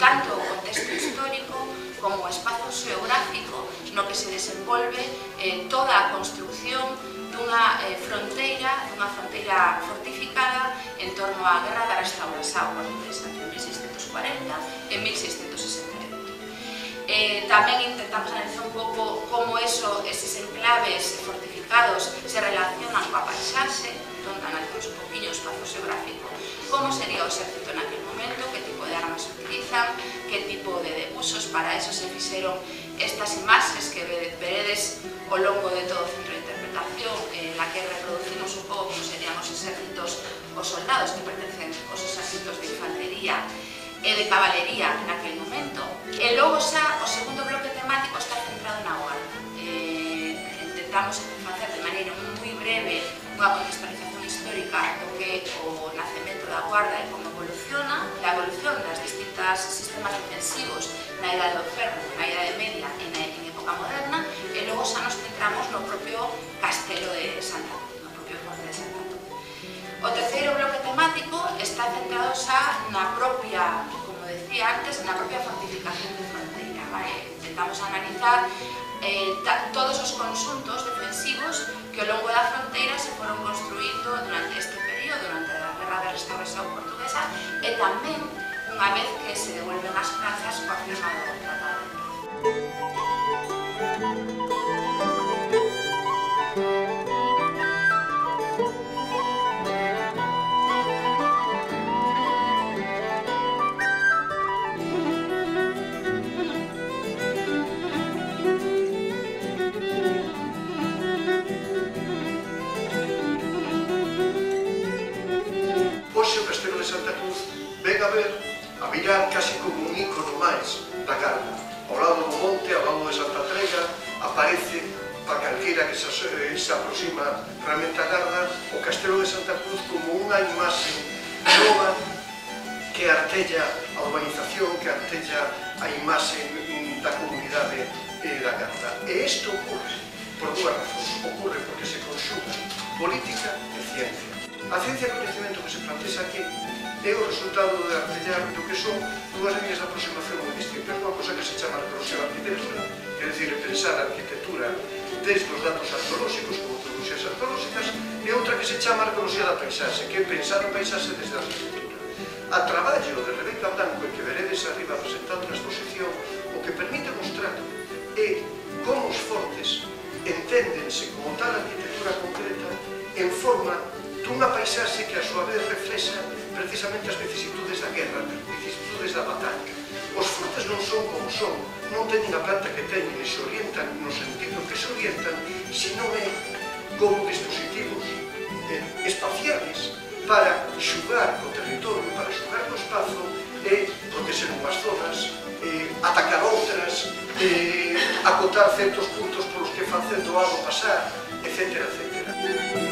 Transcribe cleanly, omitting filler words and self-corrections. Tanto o contexto histórico como o espazo xeográfico no que se desenvolve toda a construción dunha fronteira fortificada en torno á Guerra da Restauração Portuguesa entre 1640 e 1668. Tamén intentamos analizar un pouco como eses enclaves fortificados se relacionan coa paisaxe, entón analizamos un poquinho o espazo xeográfico, como sería o exército en aquel momento, que tipo de armas utilizan, que tipo de debuxos. Para eso se fixeron estas imaxes que veredes ao longo de todo o centro de interpretación, na que reproducimos un pouco como serían os exércitos, os soldados que pertenecen aos exércitos de infantería e de cabalería naquele momento. E logo xa o segundo bloque temático está centrado na guarda. Intentamos facer de maneira moi breve unha contextualización histórica do que o nacemento da guarda e como evoluciona, a evolución das distintas sistemas defensivos na Idade do Ferro, na Idade Media e na época moderna, e logo xa nos centramos no propio castelo de Santatón, no propio forte de Santatón. O terceiro bloque temático está centrado xa na propia, como decía antes, na propia fortificación de fronteira, vale? Intentamos analizar todos os conxuntos defensivos que ao longo da fronteira se foron construindo durante este período, durante a Guerra da Restauración Portuguesa, e tamén unha vez que se devolven as franjas coa firma do Tratado de Paz. A mirar casi como un ícono máis da Carta. Ao lado do monte, ao lado de Santa Trega, aparece para calquera que se aproxima realmente a Garda, o castelo de Santa Cruz como unha imaxe nova que artella a urbanización, que artella a imaxe da comunidade da Garda. E isto ocorre por dúas razóns. Ocorre porque se conxuga política e ciencia. A ciencia e conhecimento que se plantexa aquí é o resultado de artellar do que son dúas líneas de aproximación moi distintas. Unha cosa que se chama reproducción arquitectura, é dicir, pensar a arquitectura desde os datos arqueolóxicos, como tecnologías arqueolóxicas, e outra que se chama arqueología da paisaxe, que é pensar o paisaxe desde a arquitectura. A traballo de Rebeca Blanco, que veredes arriba presentado na exposición, o que permite mostrar é como os fortes enténdense como tal arquitectura concreta en forma dunha paisaxe que a súa vez reflexa precisamente as vicisitudes da guerra, as vicisitudes da batalla. Os fortes non son como son, non teñen a planta que teñen e se orientan no sentido que se orientan, senón é como dispositivos espaciales para xugar o territorio, para xugar o espazo e proteger unhas zonas, atacar outras, acotar certos puntos polos que facen doado pasar, etc.